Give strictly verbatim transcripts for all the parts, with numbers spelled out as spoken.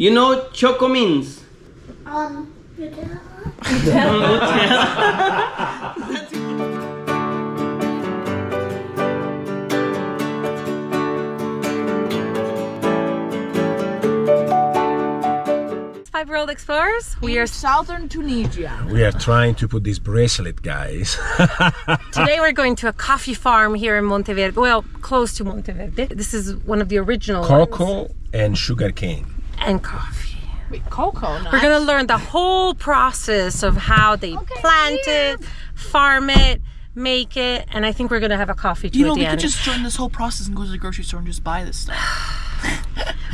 You know choco means? Um, Nutella. Nutella. Five-year-old explorers, we in are southern Tunisia. We are trying to put this bracelet, guys. Today we're going to a coffee farm here in Monteverde. Well, close to Monteverde. This is one of the original cocoa ones. And sugar cane and coffee. Wait, cocoa nuts. We're gonna learn the whole process of how they okay, plant yeah. it, farm it, make it, and I think we're gonna have a coffee too. You know, we could just join this whole process and go to the grocery store and just buy this stuff.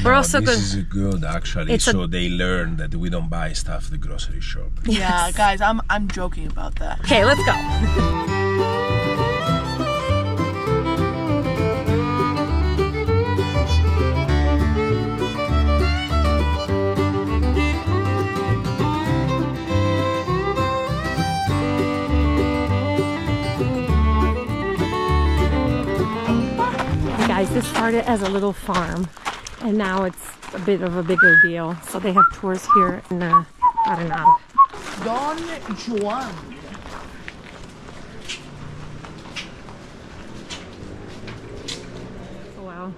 We're no, also this good. is good actually. It's so they learn that we don't buy stuff at the grocery shop. Yes. Yeah, guys, I'm I'm joking about that. Okay, let's go. Guys, this started as a little farm. And now it's a bit of a bigger deal. So they have tours here in uh, Arenal. Don Juan. Wow.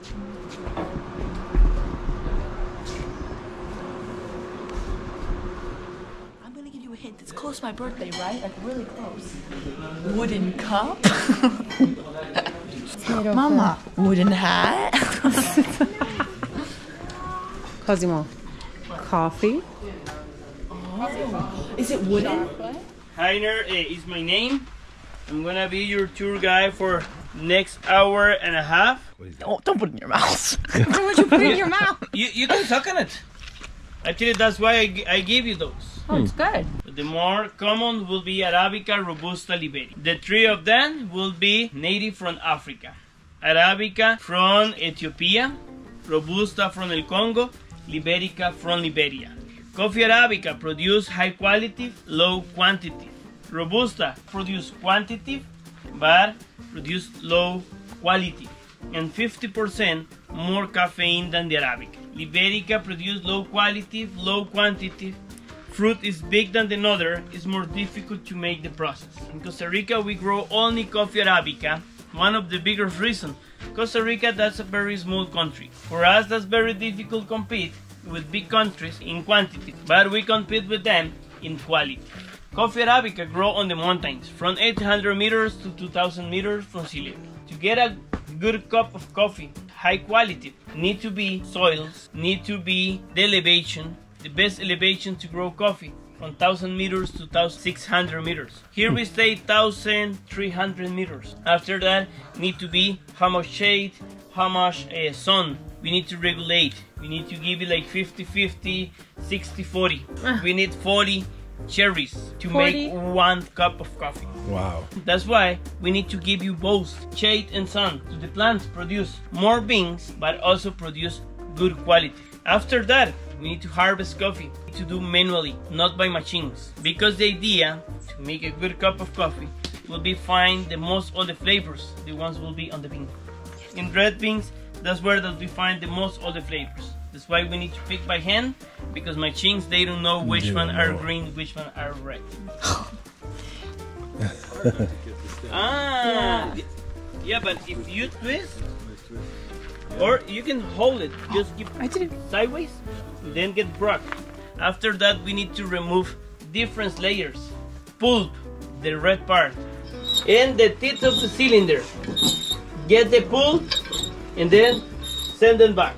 I'm gonna give you a hint. It's close to my birthday, right? Like really close. Wooden cup. Mama, wooden hat. Cosimo. Coffee. Oh. Is it wooden? Heiner uh, is my name. I'm gonna be your tour guide for next hour and a half. Oh, don't put it in your mouth. Why would you put it in your mouth? You, you can suck on it. Actually, that's why I, I gave you those. Oh, it's good. The more common will be Arabica, Robusta, Liberica. The three of them will be native from Africa. Arabica from Ethiopia, Robusta from El Congo, Liberica from Liberia. Coffee Arabica produce high quality, low quantity. Robusta produce quantity, but produce low quality and fifty percent more caffeine than the Arabica. Liberica produce low quality, low quantity. Fruit is big than the other, it's more difficult to make the process. In Costa Rica, we grow only coffee Arabica. One of the biggest reasons, Costa Rica, that's a very small country. For us, that's very difficult to compete with big countries in quantity, but we compete with them in quality. Coffee Arabica grow on the mountains, from eight hundred meters to two thousand meters from Chile. To get a good cup of coffee, high quality, need to be soils, need to be the elevation, the best elevation to grow coffee, from one thousand meters to one thousand six hundred meters. Here we stay one thousand three hundred meters. After that, need to be how much shade, how much uh, sun. We need to regulate. We need to give it like fifty fifty, sixty forty. We need forty cherries to forty. Make one cup of coffee. Wow. That's why we need to give you both shade and sun. So the plants produce more beans, but also produce good quality. After that, we need to harvest coffee, to do manually, not by machines. Because the idea to make a good cup of coffee will be find the most all the flavors, the ones will be on the bean. In red beans, that's where that we find the most all the flavors. That's why we need to pick by hand, because machines, they don't know which one are green, which one are red. ah, yeah. yeah, but if you twist, or you can hold it, just keep I did it sideways, then get broke. After that, we need to remove different layers. Pulp, the red part, and the tips of the cylinder. Get the pulp, and then send them back.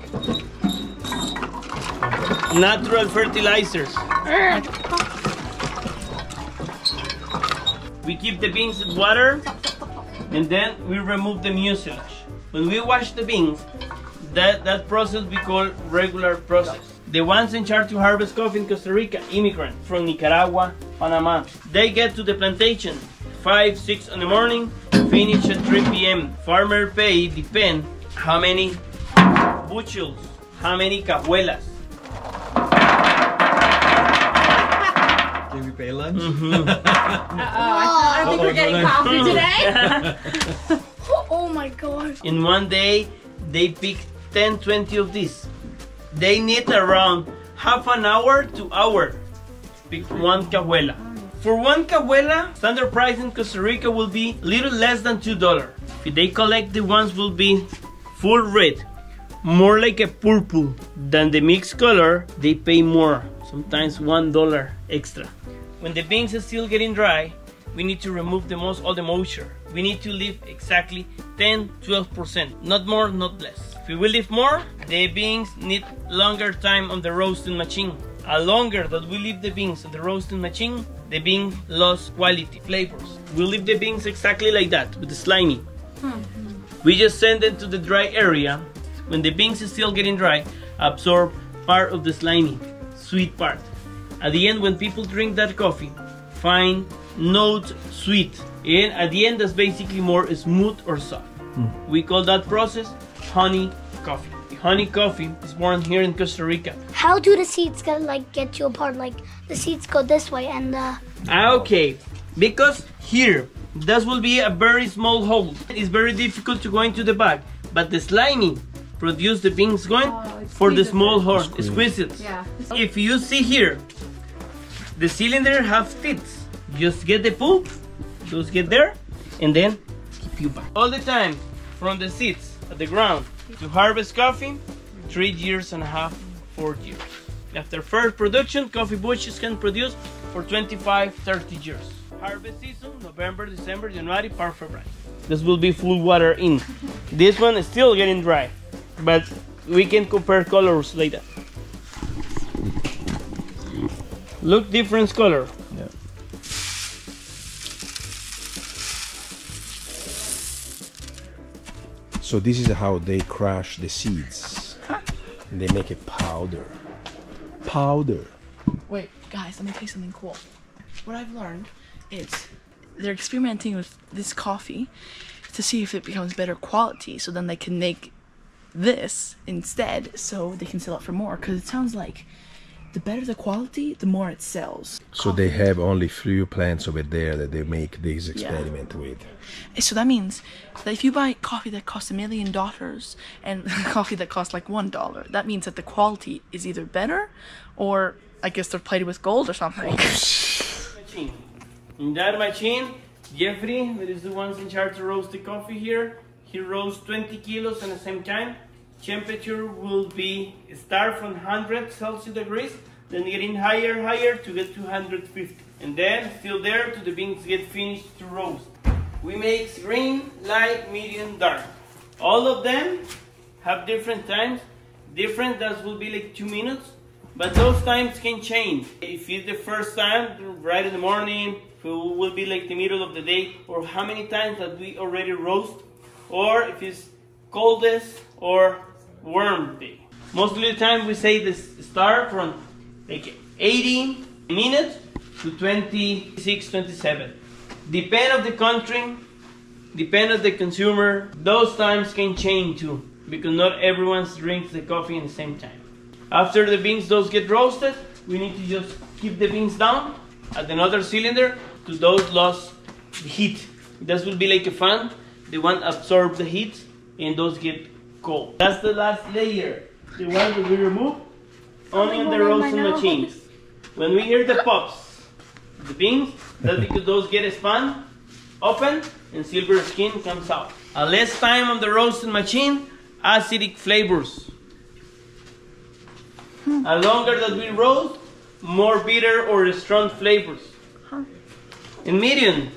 Natural fertilizers. We keep the beans in water, and then we remove the mucilage. When we wash the beans, that, that process we call regular process. The ones in charge to harvest coffee in Costa Rica, immigrants from Nicaragua, Panama. They get to the plantation five, six in the morning, finish at three p m Farmer pay depend how many bushels, how many cajuelas. Can we pay lunch? Mm-hmm. Uh-oh, I, I think oh, we're getting lunch. Coffee today. Oh my God. In one day, they pick ten, twenty of these. They need around half an hour to hour. Pick one cahuela. For one cahuela, standard price in Costa Rica will be little less than two dollars. If they collect, the ones will be full red, more like a purple than the mixed color, they pay more, sometimes one dollar extra. When the beans are still getting dry, we need to remove the most all the moisture. We need to leave exactly ten to twelve percent, not more, not less. If we leave more, the beans need longer time on the roasting machine. The longer that we leave the beans on the roasting machine, the bean lost quality, flavors. We leave the beans exactly like that, with the slimy. Mm-hmm. We just send them to the dry area. When the beans is still getting dry, absorb part of the slimy, sweet part. At the end, when people drink that coffee, find note sweet. And at the end, that's basically more smooth or soft. Mm. We call that process honey coffee. Honey coffee is born here in Costa Rica. How do the seeds get, like, get you apart? Like the seeds go this way and uh... Okay, because here, this will be a very small hole. It's very difficult to go into the bag, but the slimy produce the beans going oh, for the small hole, squeeze it. Yeah. If you see here, the cylinder have teeth. Just get the pulp, just get there, and then keep you back. All the time, from the seeds, at the ground, to harvest coffee, three years and a half, four years. After first production, coffee bushes can produce for twenty-five, thirty years. Harvest season, November, December, January, part February. This will be full water in. This one is still getting dry, but we can compare colors like that. Look, different color. Yeah. So this is how they crush the seeds. They make a powder. Powder. Wait, guys, let me tell you something cool. What I've learned is they're experimenting with this coffee to see if it becomes better quality, so then they can make this instead, so they can sell it for more, because it sounds like the better the quality, the more it sells. So coffee. They have only few plants over there that they make this experiment yeah. with. So that means that if you buy coffee that costs a million dollars and coffee that costs like one dollar, that means that the quality is either better or I guess they're plated with gold or something. In that machine, Jeffrey, that is the ones in charge to roast the coffee here, he roasts twenty kilos at the same time. Temperature will be start from one hundred Celsius degrees, then getting higher, higher to get to one hundred fifty, and then still there till the beans get finished to roast. We make green, light, medium, dark. All of them have different times. Different, that will be like two minutes, but those times can change. If it's the first time, right in the morning, if it will be like the middle of the day, or how many times that we already roast, or if it's coldest or warm day. Most of the time we say this start from like eighty minutes to twenty-six, twenty-seven. Depend on the country, depend on the consumer, those times can change too, because not everyone drinks the coffee at the same time. After the beans those get roasted, we need to just keep the beans down at another cylinder to those lost the heat. This will be like a fan, the one absorbs the heat and those get cold. That's the last layer, the one that we remove only on the roasting machines. When we hear the pops, the beans, that's because those get spun, open, and silver skin comes out. A less time on the roasting machine, acidic flavors. Hmm. A longer that we roast, more bitter or strong flavors. Huh. And medium,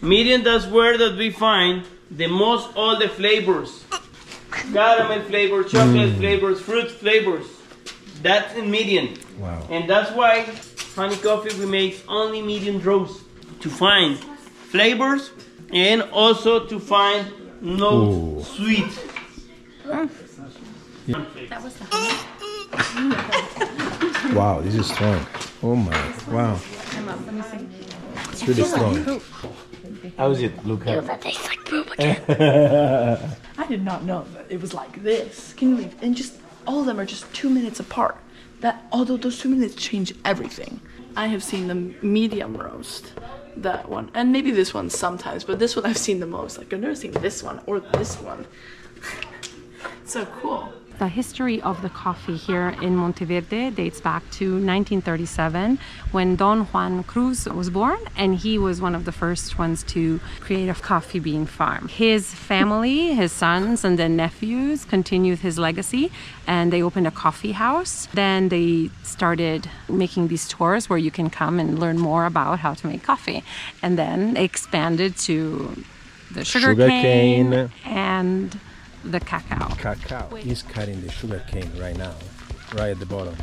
medium that's where that we find the most all the flavors. Caramel flavor, chocolate mm. flavors, fruit flavors. That's in medium. Wow. And that's why honey coffee we make only medium roast to find flavors and also to find no sweet. Mm. Yeah. That was the honey. Wow, this is strong. Oh my, wow. It's really strong. How is it, Luca? Ew, that tastes like poop again. I did not know that it was like this. Can you believe? And just all of them are just two minutes apart. That although those two minutes change everything. I have seen them medium roast, that one, and maybe this one sometimes. But this one I've seen the most. Like I've never seen this one or this one. So cool. The history of the coffee here in Monteverde dates back to nineteen thirty-seven, when Don Juan Cruz was born, and he was one of the first ones to create a coffee bean farm. His family, his sons and their nephews, continued his legacy, and they opened a coffee house. Then they started making these tours where you can come and learn more about how to make coffee, and then they expanded to the sugar, sugar cane, cane and the cacao. Cacao Wait. is cutting the sugar cane right now, right at the bottom.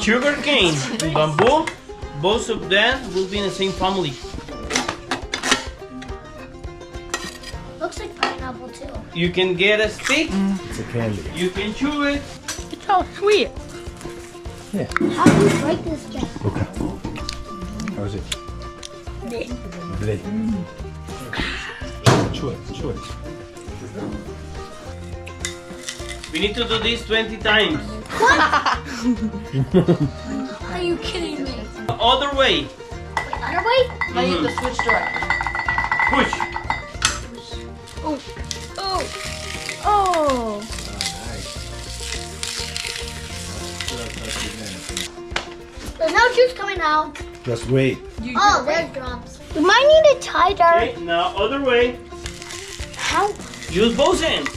Sugar cane and bamboo, both of them will be in the same family. Looks like pineapple too. You can get a stick. Mm. It's a candy. You can chew it. It's so sweet. Yeah. How do you break this thing? Okay. How is it? Bleh. Bleh. Mm. Chew it. Chew it. We need to do this twenty times. What? Are you kidding me? The other way. The other way? Mm-hmm. I need to switch direction. Push. Oh, oh, oh! There's no juice coming out. Just wait. You oh, just there's wait. drops. We might need a tie dart. Okay, now other way. How? Use both hands.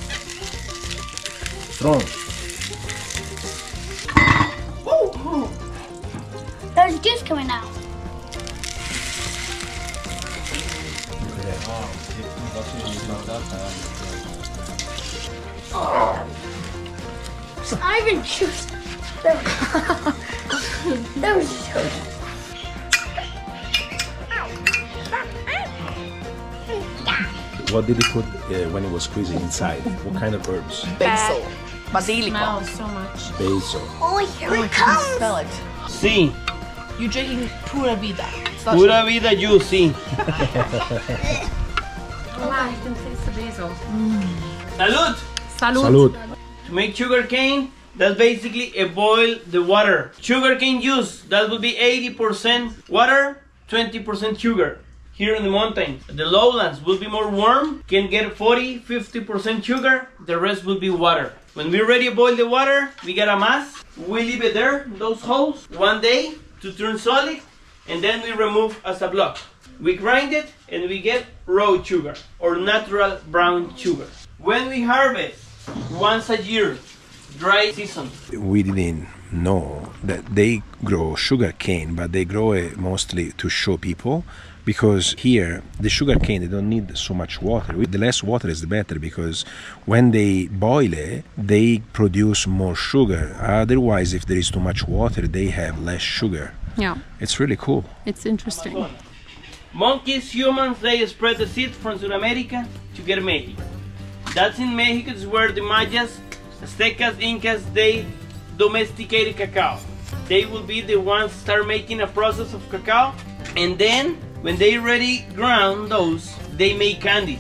Strong. Oh, oh. There's juice coming out. Oh. I even choose. There we go. There we go. What did you put uh, when it was squeezing inside? What kind of herbs? Basil. Basilica. Smells so much. Basil. Oh, here oh, it comes. Can smell it. See. You're drinking Pura Vida. Pura Vida juice, see. I can taste the basil. Mm. Salud. Salud! Salud! To make sugar cane, that's basically a boil the water. Sugar cane juice, that would be eighty percent water, twenty percent sugar. Here in the mountains, the lowlands will be more warm, can get forty, fifty percent sugar, the rest will be water. When we already boil the water, we get a mass. We leave it there, those holes, one day to turn solid, and then we remove as a block. We grind it and we get raw sugar or natural brown sugar. When we harvest once a year, dry season. We didn't know that they grow sugar cane, but they grow it mostly to show people, because here the sugar cane, they don't need so much water. The less water is the better, because when they boil it, they produce more sugar. Otherwise, if there is too much water, they have less sugar. Yeah. It's really cool. It's interesting. Monkeys, humans, they spread the seed from South America to get Mexico. That's in Mexico, it's where the Mayas, Aztecas, Incas, they domesticated cacao. They will be the ones start making a process of cacao, and then when they already ground those, they make candies.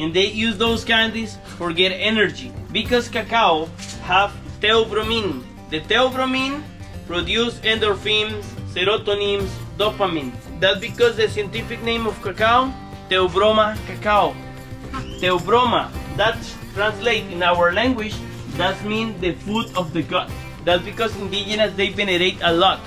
And they use those candies for get energy, because cacao have theobromine. The theobromine produce endorphins, serotonin, dopamine. That's because the scientific name of cacao, theobroma cacao. Theobroma, that translates in our language, that means the food of the gut. That's because indigenous, they venerate a lot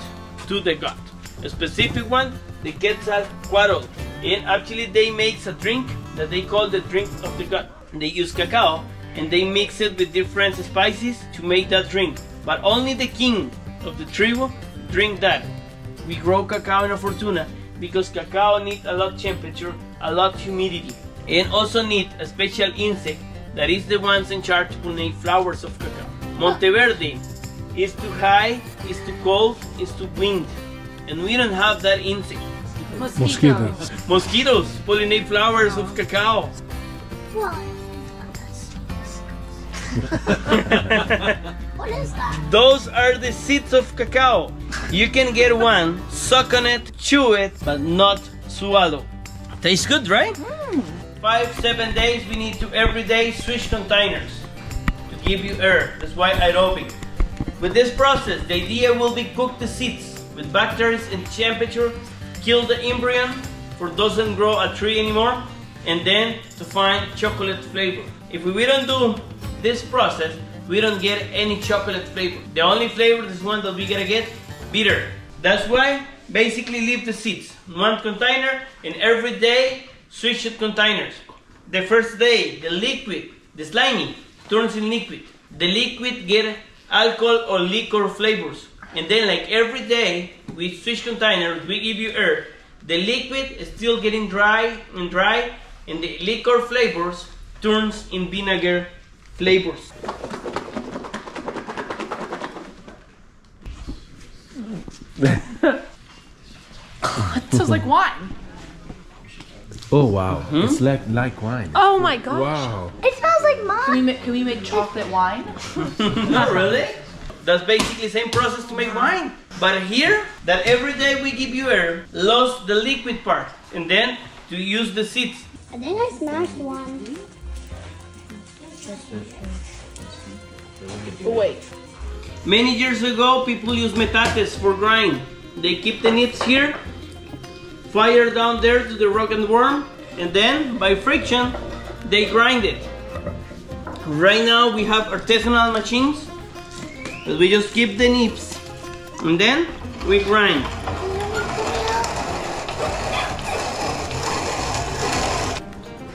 to the gut. A specific one, the Quetzal Cuaro. And actually they make a drink that they call the drink of the gut. They use cacao and they mix it with different spices to make that drink. But only the king of the tribe drink that. We grow cacao in a Fortuna because cacao needs a lot of temperature, a lot of humidity, and also need a special insect that is the ones in charge to pollinate flowers of cacao. Monteverde is too high, is too cold, is too wind, and we don't have that insect. Mosquitoes. Mosquitoes pollinate flowers of cacao. What? What is that? Those are the seeds of cacao. You can get one, suck on it, chew it, but not swallow. Tastes good, right? Mm. Five, seven days we need to every day switch containers to give you air. That's why aerobic. With this process, the idea will be cook the seeds with bacteria and temperature, kill the embryo for doesn't grow a tree anymore, and then to find chocolate flavor. If we don't do this process, we don't get any chocolate flavor. The only flavor this one that we gonna get, bitter. That's why basically leave the seeds in one container and every day switch the containers. The first day, the liquid, the slimy, turns in liquid. The liquid get alcohol or liquor flavors. And then like every day, we switch containers, we give you air. The liquid is still getting dry and dry, and the liquor flavors turns in vinegar flavors. It tastes like wine. Oh wow, mm-hmm. It's like, like wine. Oh my gosh. Wow. It smells like mine. Can we make, can we make chocolate wine? Not really. That's basically the same process to make wine. But here, that every day we give you air, lost the liquid part, and then to use the seeds. I think I smashed one. Oh, wait. Many years ago, people used metates for grind. They keep the nibs here, fire down there to the rock and worm, and then, by friction, they grind it. Right now, we have artisanal machines. We just keep the nibs, and then we grind.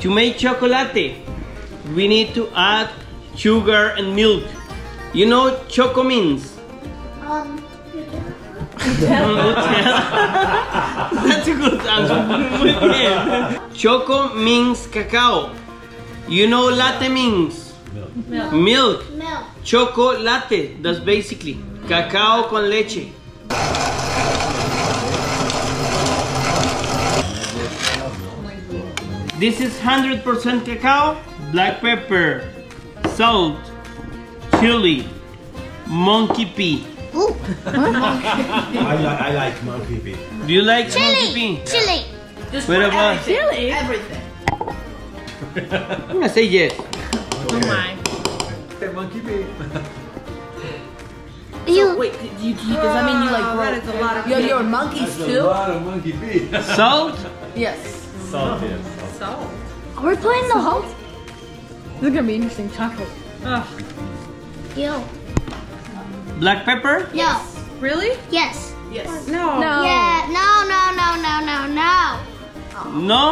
To make chocolate, we need to add sugar and milk. You know what choco means? Um, That's a good answer. Choco means cacao. You know latte means? Milk. Milk. Milk. Milk. Chocolate. That's basically cacao con leche. This is one hundred percent cacao, black pepper, salt, chili, monkey pea. Ooh. I, li I like monkey pea. Do you like chili. Monkey pea? Yeah. Chili. Just what about everything? Everything. I'm gonna say yes. Oh my. The monkey pig. So, wait, you, you, does that mean you like bread? It's a lot of. Yo, you're monkeys too. That's a lot of monkey pig. Salt? Yes. Salt, yes. Salt. We're playing the whole. This is gonna be interesting. Chocolate. Ugh. Yo. Black pepper? Yo. Yes. Really? Yes. Yes. No. No. Yeah. No. No. No. No. No. No. Oh. No.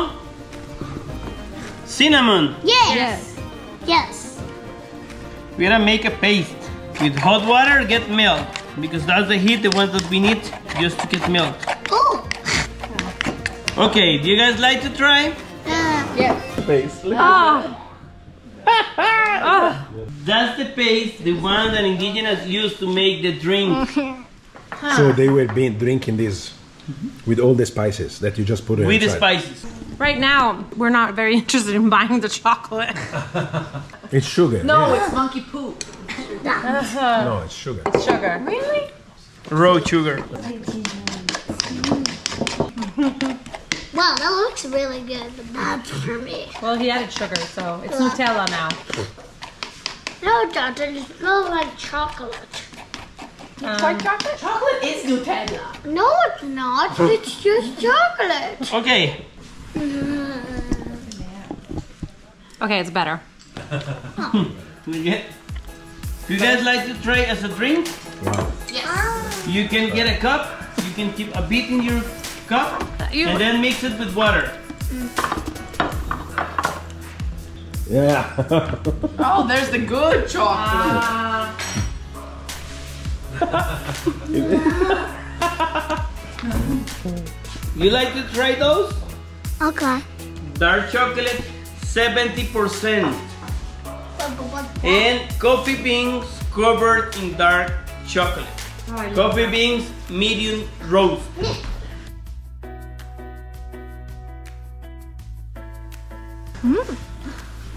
Cinnamon. Yes. Yes. Yes. We're gonna make a paste. With hot water, get milk. Because that's the heat, the ones that we need just to get milk. Oh! Okay, do you guys like to try? Uh, yes. Paste. Oh. Oh. That's the paste, the one that indigenous used to make the drink. Huh. So they were being, drinking this with all the spices that you just put in. With the spices. Right now, we're not very interested in buying the chocolate. It's sugar. No, yeah. It's monkey poop. No, it's sugar. It's sugar. Really? Raw sugar. Wow, that looks really good, but that's for me. Well, he added sugar, so it's Nutella now. No, Doctor, it smells like chocolate. You um, tried chocolate? Chocolate is Nutella. No, it's not. It's just chocolate. Okay. Okay, it's better. Oh. You guys like to try as a drink? Wow. Yes. You can get a cup, you can keep a bit in your cup, you... and then mix it with water. Mm. Yeah. Oh, there's the good chocolate. You like to try those? Okay. Dark chocolate, seventy percent. And coffee beans covered in dark chocolate. Oh, coffee that. Beans, medium roast. Mm.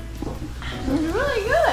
It's really good.